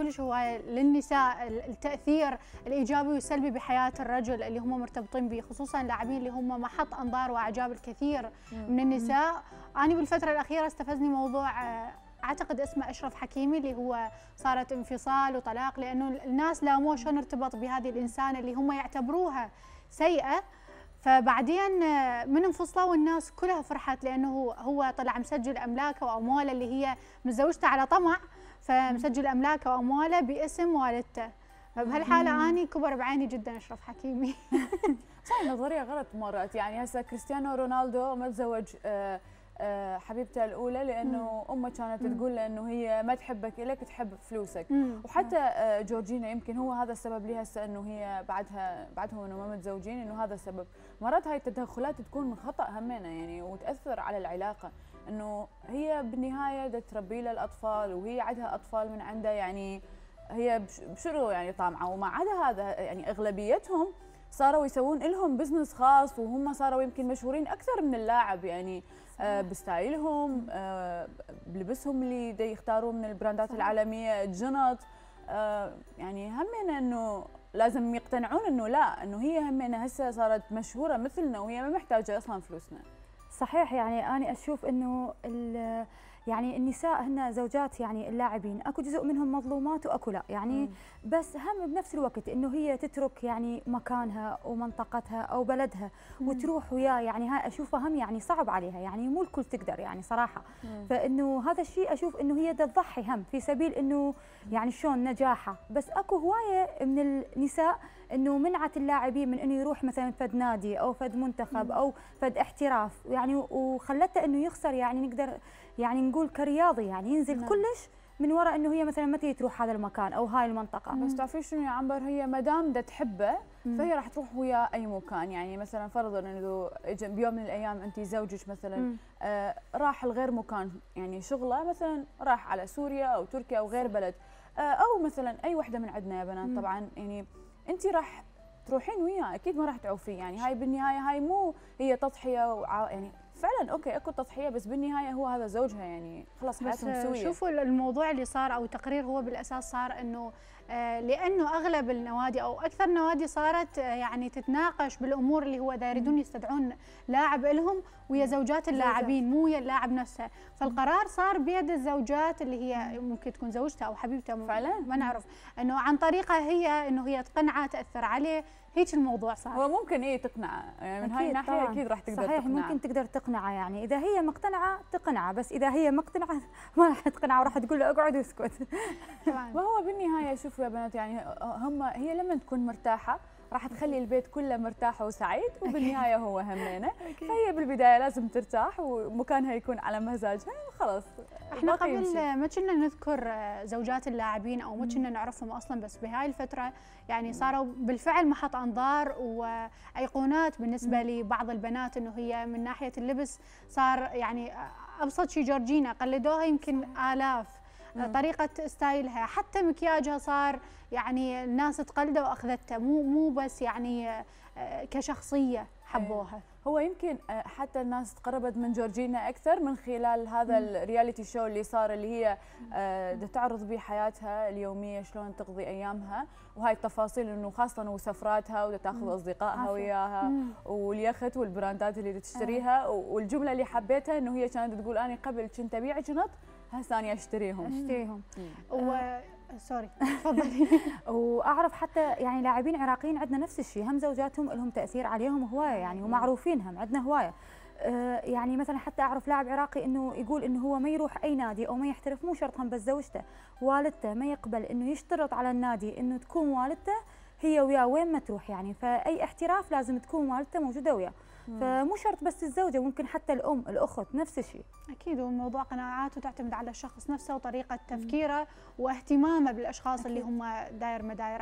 كلش هوايه للنساء التاثير الايجابي والسلبي بحياه الرجل اللي هم مرتبطين به، خصوصا اللاعبين اللي هم محط انظار واعجاب الكثير من النساء. انا بالفتره الاخيره استفزني موضوع اعتقد اسمه اشرف حكيمي اللي هو صارت انفصال وطلاق، لانه الناس لاموه شلون ارتبط بهذه الانسانه اللي هم يعتبروها سيئه، فبعدين من انفصلوا والناس كلها فرحت لانه هو طلع مسجل املاكه وامواله اللي هي متزوجته على طمع، فمسجل املاكه وامواله باسم والدته. فبهالحاله اني كبر بعيني جدا اشرف حكيمي. صحيح نظريه غلط مرات، يعني هسه كريستيانو رونالدو ما تزوج حبيبته الاولى لانه امه كانت تقول له انه هي ما تحبك الك تحب فلوسك، وحتى جورجينا يمكن هو هذا السبب لها هسه انه هي بعدهم انه ما متزوجين، انه هذا السبب. مرات هاي التدخلات تكون خطا همينه يعني، وتاثر على العلاقه، انه هي بالنهايه دا تربي له الاطفال وهي عندها اطفال من عنده، يعني هي بشنو يعني طامعه. وما عدا هذا يعني اغلبيتهم صاروا يسوون لهم بزنس خاص، وهم صاروا يمكن مشهورين اكثر من اللاعب يعني بستايلهم، بلبسهم اللي دا يختاروا من البراندات العالميه، الجنط يعني همنا انه لازم يقتنعون انه لا، انه هي همنا هسه صارت مشهوره مثلنا وهي ما محتاجه اصلا فلوسنا. صحيح، يعني انا اشوف انه يعني النساء هن زوجات يعني اللاعبين، اكو جزء منهم مظلومات واكو لا، يعني بس هم بنفس الوقت انه هي تترك يعني مكانها ومنطقتها او بلدها وتروح وياه، يعني هاي اشوفها هم يعني صعب عليها، يعني مو الكل تقدر يعني صراحه. فانه هذا الشيء اشوف انه هي تضحي هم في سبيل انه يعني شلون نجاحها. بس اكو هوايه من النساء انه منعت اللاعبين من انه يروح مثلا فد نادي او فد منتخب او فد احتراف، يعني وخلته انه يخسر يعني نقدر يعني نقول كرياضي، يعني ينزل كلش من وراء انه هي مثلا ما تجي تروح هذا المكان او هاي المنطقه. بس تعرفين شنو يا عنبر، هي ما دام دا تحبه فهي راح تروح وياه اي مكان. يعني مثلا فرضا انه بيوم من الايام انت زوجك مثلا راح لغير مكان، يعني شغله مثلا راح على سوريا او تركيا او غير بلد، او مثلا اي وحده من عندنا يا بنات طبعا، يعني انت راح تروحين وياه اكيد ما راح تعوفيه. يعني هاي بالنهايه هاي مو هي تضحيه يعني فعلا اوكي اكو تضحيه، بس بالنهايه هو هذا زوجها، يعني خلاص حياتهم سويه. شوفوا الموضوع اللي صار او التقرير هو بالاساس صار انه لانه اغلب النوادي او اكثر النوادي صارت يعني تتناقش بالامور اللي هو دا يريدون يستدعون لاعب لهم ويا زوجات اللاعبين مو ويا اللاعب نفسه، فالقرار صار بيد الزوجات اللي هي ممكن تكون زوجته او حبيبته فعلا ما نعرف، انه عن طريقه هي انه هي تقنعه تاثر عليه. هيك الموضوع صار، هو ممكن ايه تقنعه يعني من هاي الناحيه طبعاً. اكيد راح تقدر صحيح تقنعه. ممكن تقدر تقنعه، يعني اذا هي مقتنعه تقنعه، بس اذا هي مقتنعه ما راح تقنعه وراح تقول له اقعد واسكت. وهو بالنهايه شوفوا يا بنات، يعني هي لما تكون مرتاحه راح تخلي البيت كله مرتاح وسعيد، وبالنهايه هو همينه. فهي بالبدايه لازم ترتاح ومكانها يكون على مزاجها وخلاص. احنا قبل ما كنا نذكر زوجات اللاعبين او ما كنا نعرفهم اصلا، بس بهاي الفتره يعني صاروا بالفعل محط انظار وايقونات بالنسبه لبعض البنات، انه هي من ناحيه اللبس صار يعني ابسط شيء جورجينا قلدوها يمكن الاف، طريقة ستايلها حتى مكياجها صار يعني الناس تقلده واخذته، مو بس يعني كشخصية حبوها. هو يمكن حتى الناس تقربت من جورجينا اكثر من خلال هذا الرياليتي شو اللي صار، اللي هي تعرض به حياتها اليوميه شلون تقضي ايامها، وهاي التفاصيل انه خاصه وسفراتها وتاخذ اصدقائها وياها واليخت والبراندات اللي تشتريها. والجمله اللي حبيتها انه هي كانت تقول انا قبل كنت ابيع جنط، هسه انا اشتريهم. سوري تفضلي. واعرف حتى يعني لاعبين عراقيين عندنا نفس الشيء، هم زوجاتهم لهم تاثير عليهم هوايه، يعني ومعروفين هم عندنا هوايه. يعني مثلا حتى اعرف لاعب عراقي انه يقول انه هو ما يروح اي نادي او ما يحترف، مو شرط هم بس زوجته، والدته ما يقبل، انه يشترط على النادي انه تكون والدته هي وياه وين ما تروح، يعني فاي احتراف لازم تكون والدته موجوده وياه. فمو شرط بس الزوجه، ممكن حتى الام الاخت نفس الشيء. اكيد، والموضوع قناعات وتعتمد على الشخص نفسه وطريقه تفكيره واهتمامه بالاشخاص اللي هم داير مداير